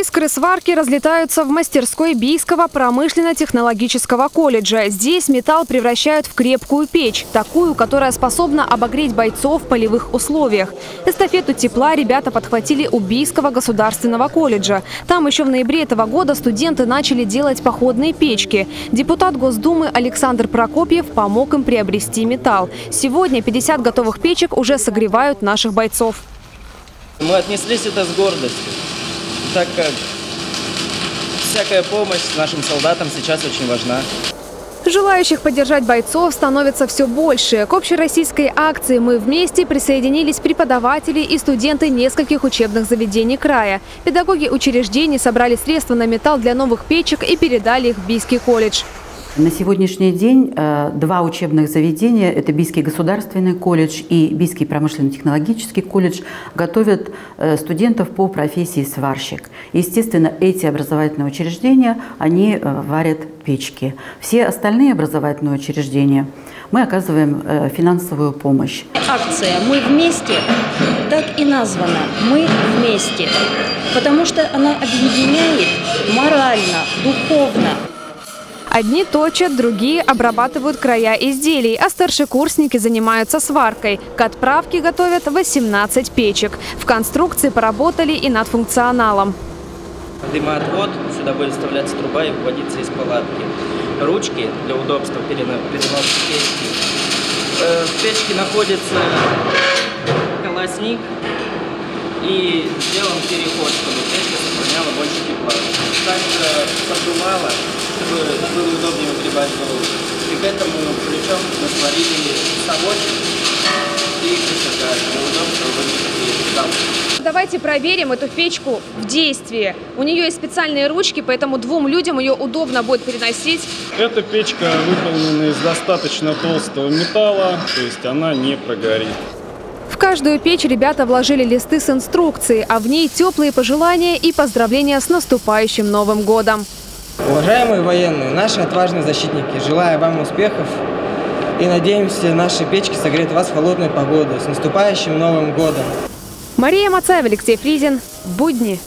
Искры сварки разлетаются в мастерской Бийского промышленно-технологического колледжа. Здесь металл превращают в крепкую печь, такую, которая способна обогреть бойцов в полевых условиях. Эстафету тепла ребята подхватили у Бийского государственного колледжа. Там еще в ноябре этого года студенты начали делать походные печки. Депутат Госдумы Александр Прокопьев помог им приобрести металл. Сегодня 50 готовых печек уже согревают наших бойцов. Мы отнеслись это с гордостью, так как всякая помощь нашим солдатам сейчас очень важна. Желающих поддержать бойцов становится все больше. К общероссийской акции «Мы вместе» присоединились преподаватели и студенты нескольких учебных заведений края. Педагоги учреждений собрали средства на металл для новых печек и передали их в Бийский колледж. На сегодняшний день два учебных заведения, это Бийский государственный колледж и Бийский промышленно-технологический колледж, готовят студентов по профессии сварщик. Естественно, эти образовательные учреждения, они варят печки. Все остальные образовательные учреждения мы оказываем финансовую помощь. Акция «Мы вместе» так и названа «Мы вместе», потому что она объединяет морально, духовно. Одни точат, другие обрабатывают края изделий, а старшекурсники занимаются сваркой. К отправке готовят 18 печек. В конструкции поработали и над функционалом. Дымоотвод, сюда будет вставляться труба и выводиться из палатки. Ручки для удобства переноски печки. В печке находится колосник и сделан переход, чтобы печка сохраняла больше тепла. Также поддувало, чтобы было удобнее выгребать голову. И к этому причем мы сварили совочек и крысака для удобства выгребать. Давайте проверим эту печку в действии. У нее есть специальные ручки, поэтому двум людям ее удобно будет переносить. Эта печка выполнена из достаточно толстого металла, то есть она не прогорит. В каждую печь ребята вложили листы с инструкцией, а в ней теплые пожелания и поздравления с наступающим Новым годом. Уважаемые военные, наши отважные защитники, желаю вам успехов и надеемся, наши печки согреют вас в холодную погоду. С наступающим Новым годом! Мария Мацаев, Алексей Фридин. Будни.